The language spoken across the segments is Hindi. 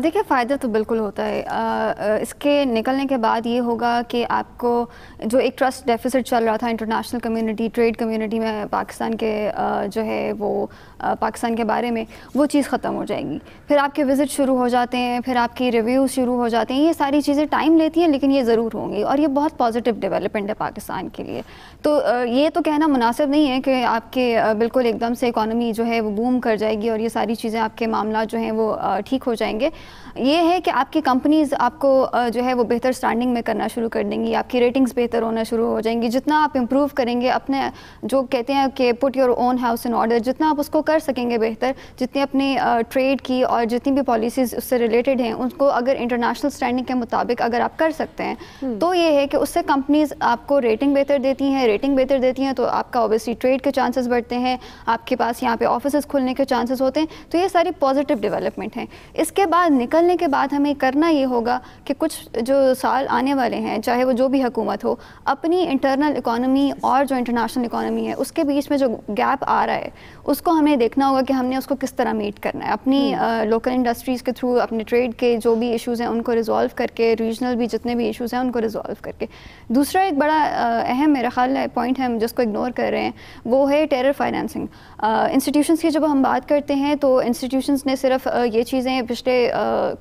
देखिए फ़ायदा तो बिल्कुल होता है। इसके निकलने के बाद ये होगा कि आपको जो एक ट्रस्ट डेफिसिट चल रहा था इंटरनेशनल कम्युनिटी, ट्रेड कम्युनिटी में पाकिस्तान के जो है वो पाकिस्तान के बारे में, वो चीज़ ख़त्म हो जाएगी। फिर आपके विज़िट शुरू हो जाते हैं, फिर आपकी रिव्यूज़ शुरू हो जाते हैं। ये सारी चीज़ें टाइम लेती हैं लेकिन ये ज़रूर होंगी और ये बहुत पॉजिटिव डेवलपमेंट है पाकिस्तान के लिए। तो ये तो कहना मुनासिब नहीं है कि आपके बिल्कुल एकदम से इकॉनमी जो है वो बूम कर जाएगी और ये सारी चीज़ें आपके मामला जो हैं वो ठीक हो जाएंगे। ये है कि आपकी कंपनीज़ आपको जो है वो बेहतर स्टैंडिंग में करना शुरू कर देंगी, आपकी रेटिंग्स बेहतर होना शुरू हो जाएंगी। जितना आप इम्प्रूव करेंगे अपने, जो कहते हैं कि put your own house in order, जितना आप उसको कर सकेंगे बेहतर, जितनी अपनी ट्रेड की और जितनी भी पॉलिसीज़ उससे रिलेटेड हैं उनको अगर इंटरनेशनल स्टैंडिंग के मुताबिक अगर आप कर सकते हैं तो ये है कि उससे कंपनीज़ आपको रेटिंग बेहतर देती हैं। रेटिंग बेहतर देती हैं तो आपका ऑब्वियसली ट्रेड के चांसेस बढ़ते हैं, आपके पास यहाँ पर ऑफिस खुलने के चांसेस होते हैं। तो ये सारी पॉजिटिव डेवलपमेंट हैं। इसके बाद निकलने के बाद हमें करना ये होगा कि कुछ जो साल आने वाले हैं, चाहे वो जो भी हुकूमत हो, अपनी इंटरनल इकॉनमी और जो इंटरनेशनल इकॉनमी है उसके बीच में जो गैप आ रहा है उसको हमें देखना होगा कि हमने उसको किस तरह मीट करना है। अपनी लोकल इंडस्ट्रीज़ के थ्रू, अपने ट्रेड के जो भी इश्यूज़ हैं उनको रिजॉल्व करके, रीजनल भी जितने भी इश्यूज़ हैं उनको रिजॉल्व करके। दूसरा एक बड़ा अहम मेरा ख्याल है पॉइंट हम जिसको इग्नोर कर रहे हैं वो है टेरर फाइनेंसिंग। इंस्टीट्यूशंस की जब हम बात करते हैं तो इंस्टीट्यूशंस ने सिर्फ ये चीज़ें पिछले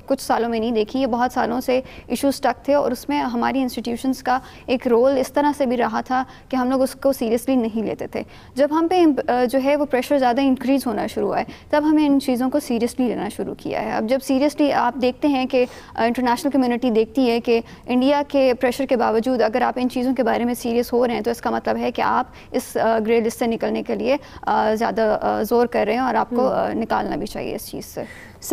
कुछ सालों में नहीं देखी, ये बहुत सालों से इश्यूज स्टक थे और उसमें हमारी इंस्टीट्यूशंस का एक रोल इस तरह से भी रहा था कि हम लोग उसको सीरियसली नहीं लेते थे। जब हम पे जो है वो प्रेशर ज़्यादा इंक्रीज़ होना शुरू हुआ है तब हमें इन चीज़ों को सीरियसली लेना शुरू किया है। अब जब सीरियसली आप देखते हैं कि इंटरनेशनल कम्यूनिटी देखती है कि इंडिया के प्रेशर के बावजूद अगर आप इन चीज़ों के बारे में सीरियस हो रहे हैं तो इसका मतलब है कि आप इस ग्रे लिस्ट से निकलने के लिए ज़्यादा ज़ोर कर रहे हैं और आपको निकालना भी चाहिए इस चीज़ से।